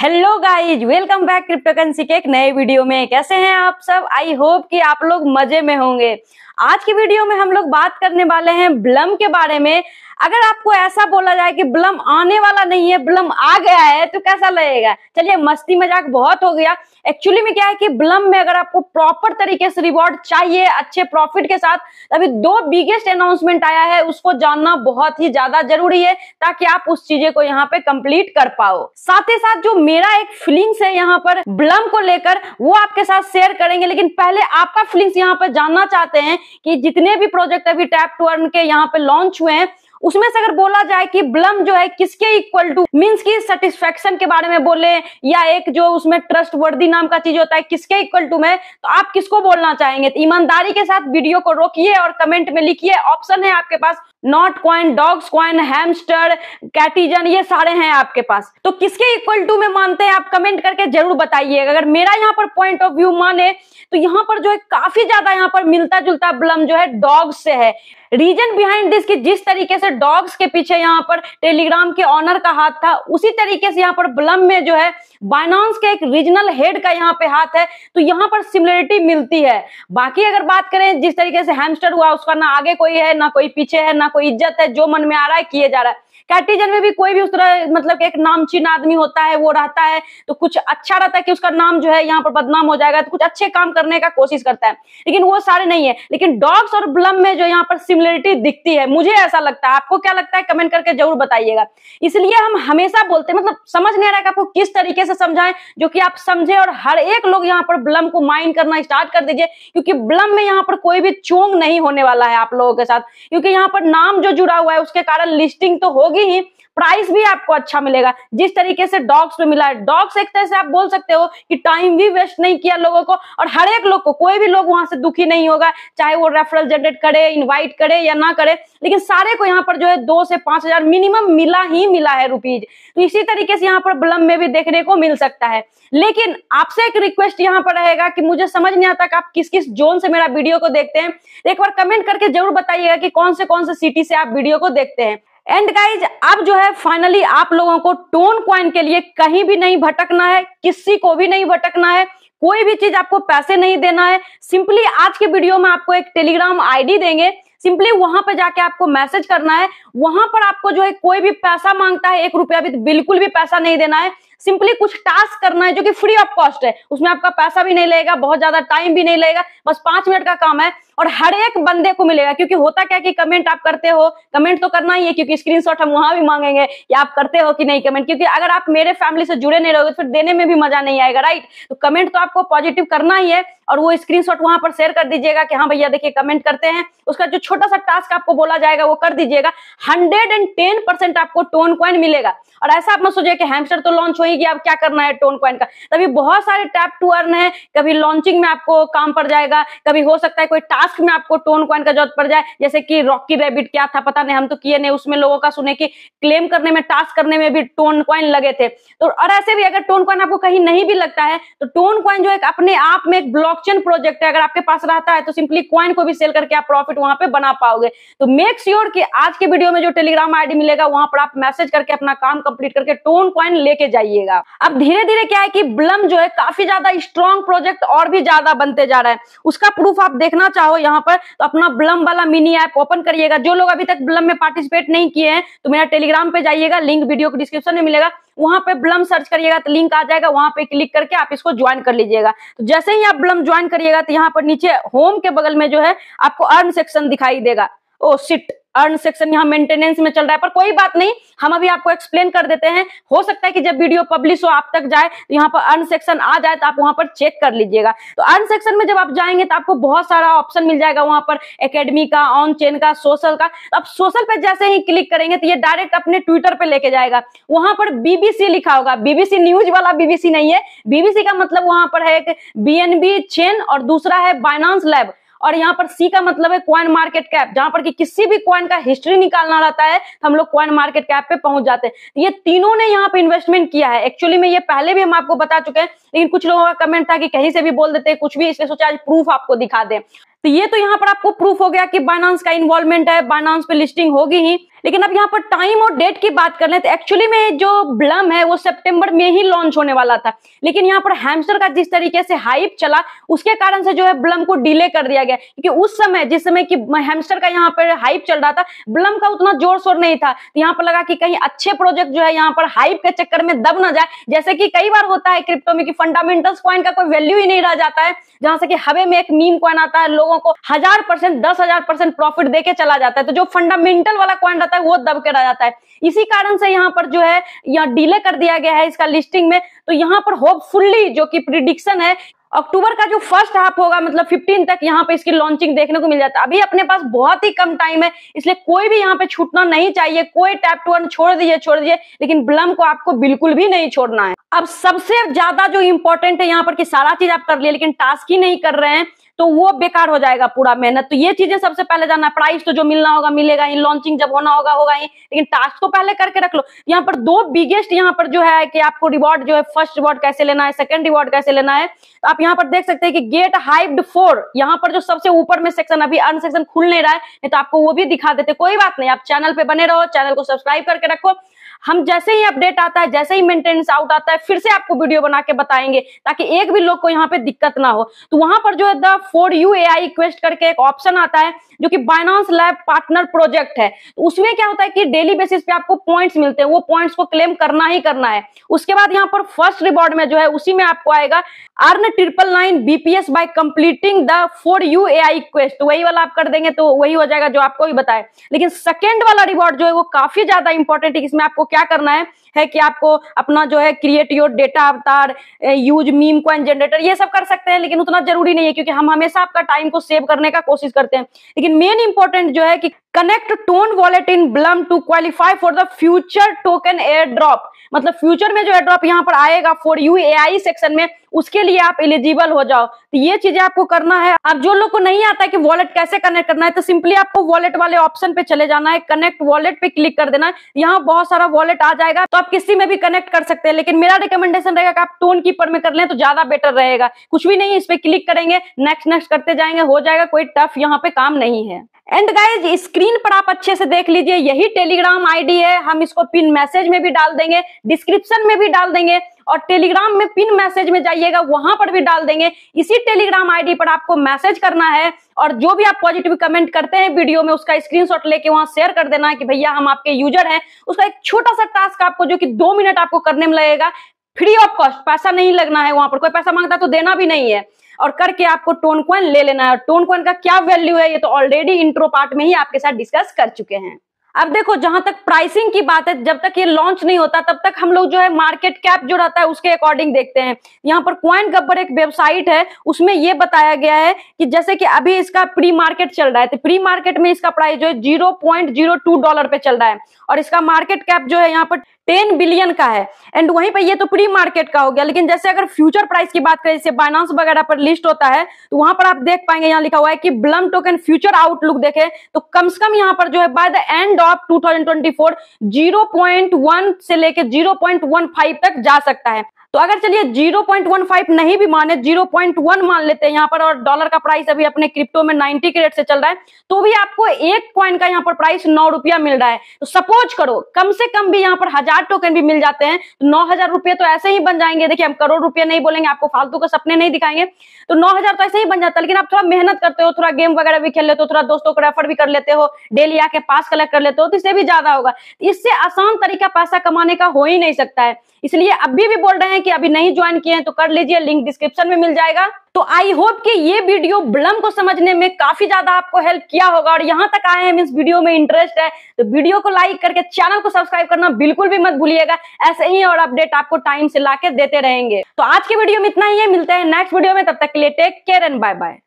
Hello guys, welcome back crypto currency के एक नए वीडियो में। कैसे हैं आप सब? आई होप कि आप लोग मजे में होंगे। आज की वीडियो में हम लोग बात करने वाले हैं ब्लम के बारे में। अगर आपको ऐसा बोला जाए कि ब्लम आने वाला नहीं है, ब्लम आ गया है, तो कैसा लगेगा? चलिए, मस्ती मजाक बहुत हो गया। एक्चुअली में क्या है कि ब्लम में अगर आपको प्रॉपर तरीके से रिवॉर्ड चाहिए अच्छे प्रॉफिट के साथ, अभी दो बिगेस्ट अनाउंसमेंट आया है, उसको जानना बहुत ही ज्यादा जरूरी है ताकि आप उस चीजें को यहाँ पे कंप्लीट कर पाओ। साथ ही साथ जो मेरा एक फीलिंग्स है यहाँ पर ब्लम को लेकर, वो आपके साथ शेयर करेंगे। लेकिन पहले आपका फीलिंग्स यहाँ पर जानना चाहते हैं कि जितने भी प्रोजेक्ट अभी टैप टू अर्न के यहाँ पे लॉन्च हुए हैं, उसमें से अगर बोला जाए कि ब्लम जो है किसके इक्वल टू मींस की सेटिस्फेक्शन के बारे में बोले, या एक जो उसमें ट्रस्ट वर्दी नाम का चीज होता है किसके इक्वल टू में, तो आप किसको बोलना चाहेंगे? तो ईमानदारी के साथ वीडियो को रोकिए और कमेंट में लिखिए। ऑप्शन है आपके पास Notcoin, Dogs coin, Hamster, Catizen, ये सारे हैं आपके पास। तो किसके इक्वल टू में मानते हैं आप कमेंट करके जरूर बताइएगा। अगर मेरा यहाँ पर पॉइंट ऑफ व्यू माने तो यहाँ पर जो है काफी ज्यादा यहाँ पर मिलता जुलता ब्लम जो है डॉग्स से है। रीजन बिहाइंड दिस कि जिस तरीके से डॉग्स के पीछे यहाँ पर टेलीग्राम के ऑनर का हाथ था, उसी तरीके से यहाँ पर ब्लम में जो है बाइनेंस के एक रीजनल हेड का यहाँ पे हाथ है, तो यहाँ पर सिमिलरिटी मिलती है। बाकी अगर बात करें जिस तरीके से हैमस्टर हुआ, उसका ना आगे कोई है ना कोई पीछे है ना कोई इज्जत है, जो मन में आ रहा है किए जा रहा है। कैटिजन में भी कोई भी उस तरह मतलब एक नामचीन आदमी होता है वो रहता है, तो कुछ अच्छा रहता है कि उसका नाम जो है यहाँ पर बदनाम हो जाएगा, तो कुछ अच्छे काम करने का कोशिश करता है, लेकिन वो सारे नहीं है। लेकिन डॉग्स और ब्लम में जो यहाँ पर सिमिलरिटी दिखती है, मुझे ऐसा लगता है। आपको क्या लगता है कमेंट करके जरूर बताइएगा। इसलिए हम हमेशा बोलते हैं, मतलब समझ नहीं आ रहा है कि आपको किस तरीके से समझाएं जो कि आप समझे, और हर एक लोग यहाँ पर ब्लम को माइंड करना स्टार्ट कर दीजिए, क्योंकि ब्लम में यहाँ पर कोई भी चोंग नहीं होने वाला है आप लोगों के साथ, क्योंकि यहाँ पर नाम जो जुड़ा हुआ है उसके कारण लिस्टिंग तो होगी ही, प्राइस भी आपको अच्छा मिलेगा जिस तरीके से डॉग्स में मिला है। डॉग्स एक तरह से आप बोल सकते हो कि टाइम भी वेस्ट नहीं किया लोगों को, और हर एक लोग को, कोई भी लोग वहां से दुखी नहीं होगा, चाहे वो रेफरल जनरेट करे, इनवाइट करे या ना करे, लेकिन सारे को यहाँ पर जो है 2 से 5 हजार मिनिमम मिला ही मिला है रुपीज। तो इसी तरीके से यहाँ पर ब्लम में भी देखने को मिल सकता है। लेकिन आपसे एक रिक्वेस्ट यहाँ पर रहेगा कि मुझे समझ नहीं आता कि आप किस किस जोन से मेरा वीडियो को देखते हैं। एक बार कमेंट करके जरूर बताइएगा कि कौन से सिटी से आप वीडियो को देखते हैं। एंड गाइज, अब जो है फाइनली आप लोगों को टोन कॉइन के लिए कहीं भी नहीं भटकना है, किसी को भी नहीं भटकना है, कोई भी चीज आपको पैसे नहीं देना है। सिंपली आज के वीडियो में आपको एक टेलीग्राम आईडी देंगे, सिंपली वहां पर जाके आपको मैसेज करना है। वहां पर आपको जो है कोई भी पैसा मांगता है 1 रुपया भी, बिल्कुल भी पैसा नहीं देना है। सिंपली कुछ टास्क करना है जो कि फ्री ऑफ कॉस्ट है, उसमें आपका पैसा भी नहीं लगेगा, बहुत ज्यादा टाइम भी नहीं लगेगा, बस 5 मिनट का काम है और हर एक बंदे को मिलेगा। क्योंकि होता क्या कि कमेंट आप करते हो, कमेंट तो करना ही है, क्योंकि स्क्रीनशॉट हम वहां भी मांगेंगे या आप करते हो कि नहीं कमेंट, क्योंकि अगर आप मेरे फैमिली से जुड़े नहीं रहोगे तो फिर देने में भी मजा नहीं आएगा, राइट? तो कमेंट तो आपको पॉजिटिव करना ही है, और वो स्क्रीनशॉट वहां पर शेयर कर दीजिएगा कि हाँ भैया देखिए कमेंट करते हैं। उसका जो छोटा सा टास्क आपको बोला जाएगा वो कर दीजिएगा। 110% आपको टोन कॉइन मिलेगा। और ऐसा आप मत सोचिए कि हैमस्टर तो लॉन्च होगी, आप क्या करना है टोन कॉइन का, तभी बहुत सारे टैप टू अर्न है। कभी लॉन्चिंग में आपको काम पड़ जाएगा, कभी हो सकता है कोई टास्क में आपको टोन कॉइन का जरूरत पड़ जाए, जैसे कि रॉकी रैबिट क्या था पता नहीं, हम तो किए नहीं, उसमें लोगों का सुने कि क्लेम करने में, टास्क करने में भी टोन कॉइन लगे थे। तो और ऐसे भी अगर टोन कॉइन आपको कहीं नहीं भी लगता है, तो टोन कॉइन जो एक अपने आप में एक ब्लॉकचेन प्रोजेक्ट है, अगर आपके पास रहता है तो सिंपली कॉइन को भी सेल करके आप प्रॉफिट वहां पे बना पाओगे। तो मेक श्योर कि आज के वीडियो में जो टेलीग्राम आईडी मिलेगा वहां पर आप मैसेज करके अपना काम कंप्लीट करके टोन कॉइन लेके जाइएगा। अब धीरे धीरे क्या है कि ब्लम जो है काफी ज्यादा स्ट्रॉन्ग प्रोजेक्ट और भी ज्यादा बनते जा रहा है। उसका प्रूफ आप देखना चाहो यहाँ पर, तो अपना ब्लम वाला मिनी ऐप ओपन करिएगा। जो लोग अभी तक ब्लम में पार्टिसिपेट नहीं किए हैं तो मेरा टेलीग्राम पे जाइएगा, लिंक वीडियो के डिस्क्रिप्शन में मिलेगा, वहां पे ब्लम सर्च करिएगा तो लिंक आ जाएगा, वहां पे क्लिक करके आप इसको ज्वाइन कर लीजिएगा। तो जैसे ही आप ब्लम ज्वाइन करिएगा तो यहाँ पर नीचे होम के बगल में जो है आपको अर्न सेक्शन दिखाई देगा। ओ शिट, अर्न सेक्शन यहाँ मेंटेनेंस में चल रहा है, पर कोई बात नहीं, हम अभी आपको एक्सप्लेन कर देते हैं। हो सकता है कि जब वीडियो पब्लिश हो आप तक जाए तो यहाँ पर अर्न सेक्शन आ जाए, तो आप वहां पर चेक कर लीजिएगा। तो अर्न सेक्शन में जब आप जाएंगे तो आपको बहुत सारा ऑप्शन मिल जाएगा वहां पर, एकेडमी का, ऑन चेन का, सोशल का। तो आप सोशल पे जैसे ही क्लिक करेंगे तो ये डायरेक्ट अपने ट्विटर पे लेके जाएगा। वहां पर बीबीसी लिखा होगा, बीबीसी न्यूज वाला बीबीसी नहीं है, बीबीसी का मतलब वहां पर है एक बीएनबी चेन और दूसरा है बाइनेंस लैब, और यहाँ पर सी का मतलब है कॉइन मार्केट कैप, जहां पर कि किसी भी कॉइन का हिस्ट्री निकालना रहता है तो हम लोग कॉइन मार्केट कैप पे पहुंच जाते हैं। ये तीनों ने यहाँ पे इन्वेस्टमेंट किया है। एक्चुअली में ये पहले भी हम आपको बता चुके हैं, लेकिन कुछ लोगों का कमेंट था कि कहीं से भी बोल देते हैं कुछ भी, इसलिए सोचा आज प्रूफ आपको दिखा दें। तो ये तो यहाँ पर आपको प्रूफ हो गया कि बाइनेंस का इन्वॉल्वमेंट है, बाइनेंस पे लिस्टिंग होगी ही। लेकिन अब यहाँ पर टाइम और डेट की बात कर लें तो एक्चुअली में जो ब्लम है वो सितंबर में ही लॉन्च होने वाला था, लेकिन यहाँ पर हैमस्टर का जिस तरीके से हाइप चला उसके कारण से जो है ब्लम को डिले कर दिया गया, क्योंकि उस समय जिस समय कि हैमस्टर का यहाँ पर हाइप चल रहा था ब्लम का उतना जोर शोर नहीं था। तो यहाँ पर लगा कि कहीं अच्छे प्रोजेक्ट जो है यहाँ पर हाइप के चक्कर में दब ना जाए, जैसे कि कई बार होता है क्रिप्टो में कि फंडामेंटल्स कॉइन का कोई वैल्यू ही नहीं रह जाता है, जहां से कि हवे में एक मीम कॉइन आता है लोगों को 1000%, 10,000% प्रॉफिट देके चला जाता है, तो जो फंडामेंटल वाला कॉइन रहता है वो दब के रह जाता है। इसी कारण से यहाँ पर जो है यहाँ डिले कर दिया गया है इसका लिस्टिंग में। तो यहाँ पर होपफुली जो कि प्रिडिक्शन है अक्टूबर का जो फर्स्ट हाफ होगा मतलब 15 तक यहाँ पे इसकी लॉन्चिंग देखने को मिल जाता है। अभी अपने पास बहुत ही कम टाइम है, इसलिए कोई भी यहाँ पे छूटना नहीं चाहिए, कोई टैप टू अर्न छोड़ दीजिए, लेकिन ब्लम को आपको बिल्कुल भी नहीं छोड़ना है। अब सबसे ज्यादा जो इंपॉर्टेंट है यहाँ पर कि सारा चीज आप कर लिए लेकिन टास्क ही नहीं कर रहे हैं तो वो बेकार हो जाएगा पूरा मेहनत। तो ये चीजें सबसे पहले जानना। प्राइस तो जो मिलना होगा मिलेगा ही, लॉन्चिंग जब होना होगा होगा ही, लेकिन टास्क तो पहले करके रख लो। यहाँ पर दो बिगेस्ट यहाँ पर जो है कि आपको रिवॉर्ड जो है फर्स्ट रिवॉर्ड कैसे लेना है, सेकंड रिवॉर्ड कैसे लेना है। तो आप यहाँ पर देख सकते हैं कि गेट हाइप्ड 4 यहाँ पर जो सबसे ऊपर में सेक्शन, अभी अर्न सेक्शन खुल नहीं रहा है, नहीं तो आपको वो भी दिखा देते। कोई बात नहीं, आप चैनल पे बने रहो, चैनल को सब्सक्राइब करके रखो। हम जैसे ही अपडेट आता है, जैसे ही मेंटेनेंस आउट आता है, फिर से आपको वीडियो बना के बताएंगे ताकि एक भी लोग को यहाँ पे दिक्कत ना हो। तो वहां पर जो है द 4UAI रिक्वेस्ट करके एक ऑप्शन आता है जो कि बाइनेंस लैब पार्टनर प्रोजेक्ट है। तो उसमें क्या होता है कि डेली बेसिस पे आपको पॉइंट्स मिलते हैं, वो पॉइंट्स को क्लेम करना ही करना है। उसके बाद यहाँ पर फर्स्ट रिवॉर्ड में जो है उसी में आपको आएगा earn 999 BPS by completing the 4UAI request, वही वाला आप कर देंगे तो वही हो जाएगा जो आपको भी बताए। लेकिन सेकेंड वाला रिवॉर्ड जो है वो काफी ज्यादा इंपॉर्टेंट है। इसमें आपको क्या करना है कि आपको अपना जो है create your data avatar, use meme coin generator, ये सब कर सकते हैं, लेकिन उतना जरूरी नहीं है क्योंकि हम हमेशा आपका टाइम को सेव करने का कोशिश करते हैं। लेकिन मेन इंपॉर्टेंट जो है कि connect TON wallet in Blum to qualify for the future token air drop, मतलब फ्यूचर में जो एयर ड्रॉप यहाँ पर आएगा 4UAI सेक्शन में, उसके लिए आप एलिजिबल हो जाओ। तो ये चीजें आपको करना है। अब जो लोग को नहीं आता है कि वॉलेट कैसे कनेक्ट करना है तो सिंपली आपको वॉलेट वाले ऑप्शन पे चले जाना है, कनेक्ट वॉलेट पे क्लिक कर देना है। यहाँ बहुत सारा वॉलेट आ जाएगा तो आप किसी में भी कनेक्ट कर सकते हैं, लेकिन मेरा रिकमेंडेशन रहेगा कि आप टोन कीपर में कर लें तो ज्यादा बेटर रहेगा। कुछ भी नहीं, इस पे क्लिक करेंगे, नेक्स्ट करते जाएंगे, हो जाएगा, कोई टफ यहाँ पे काम नहीं है। एंड गाइज स्क्रीन पर आप अच्छे से देख लीजिए, यही टेलीग्राम आईडी है, हम इसको पिन मैसेज में भी डाल देंगे, डिस्क्रिप्शन में भी डाल देंगे, और टेलीग्राम में पिन मैसेज में जाइएगा वहां पर भी डाल देंगे। इसी टेलीग्राम आईडी पर आपको मैसेज करना है और जो भी आप पॉजिटिव कमेंट करते हैं वीडियो में उसका स्क्रीनशॉट लेके वहां शेयर कर देना है कि भैया हम आपके यूजर हैं। उसका एक छोटा सा टास्क आपको जो कि 2 मिनट आपको करने में लगेगा, फ्री ऑफ कॉस्ट, पैसा नहीं लगना है, वहां पर कोई पैसा मांगता तो देना भी नहीं है, और करके आपको टोन कॉइन ले लेना है। टोन कॉइन का क्या वैल्यू है ये तो ऑलरेडी इंट्रो पार्ट में ही आपके साथ डिस्कस कर चुके हैं। अब देखो, जहां तक प्राइसिंग की बात है, जब तक ये लॉन्च नहीं होता तब तक हम लोग जो है मार्केट कैप जो रहता है उसके अकॉर्डिंग देखते हैं। यहाँ पर कॉइन गब्बर एक वेबसाइट है, उसमें ये बताया गया है कि जैसे कि अभी इसका प्री मार्केट चल रहा है तो प्री मार्केट में इसका प्राइस जो है $0.02 पे चल रहा है और इसका मार्केट कैप जो है यहाँ पर 10 बिलियन का है। एंड वहीं पर ये तो प्री मार्केट का हो गया, लेकिन जैसे अगर फ्यूचर प्राइस की बात करें, जैसे बाइनेंस वगैरह पर लिस्ट होता है तो वहां पर आप देख पाएंगे, यहाँ लिखा हुआ है कि ब्लम टोकन फ्यूचर आउटलुक देखें तो कम से कम यहाँ पर जो है बाय द एंड ऑफ 2024 0.1 से लेके 0.15 तक जा सकता है। तो अगर चलिए 0.15 नहीं भी माने, 0.1 मान लेते हैं यहाँ पर, और डॉलर का प्राइस अभी अपने क्रिप्टो में 90 के रेट से चल रहा है तो भी आपको एक कॉइन का यहाँ पर प्राइस 9 रुपया मिल रहा है। तो सपोज करो कम से कम भी यहाँ पर 1000 टोकन भी मिल जाते हैं तो 9000 रुपये तो ऐसे ही बन जाएंगे। देखिए, हम करोड़ रुपये नहीं बोलेंगे, आपको फालतू के सपने नहीं दिखाएंगे, तो 9000 तो ऐसे ही बन जाता है। लेकिन आप थोड़ा मेहनत करते हो, थोड़ा गेम वगैरह भी खेल लेते हो, थोड़ा दोस्तों को रेफर भी कर लेते हो, डेली आके पास कलेक्ट कर लेते हो, तो इससे भी ज्यादा होगा। इससे आसान तरीका पैसा कमाने का हो ही नहीं सकता है। इसलिए अभी भी बोल रहे हैं कि अभी नहीं ज्वाइन किए हैं तो कर लीजिए, लिंक डिस्क्रिप्शन में मिल जाएगा। तो आई होप कि ये वीडियो ब्लम को समझने में काफी ज्यादा आपको हेल्प किया होगा, और यहाँ तक आए हैं मींस वीडियो में इंटरेस्ट है तो वीडियो को लाइक करके चैनल को सब्सक्राइब करना बिल्कुल भी मत भूलिएगा। ऐसे ही और अपडेट आपको टाइम से लाके देते रहेंगे। तो आज के वीडियो में इतना ही है, मिलते हैं नेक्स्ट वीडियो में, तब तक के लिए take care and bye bye.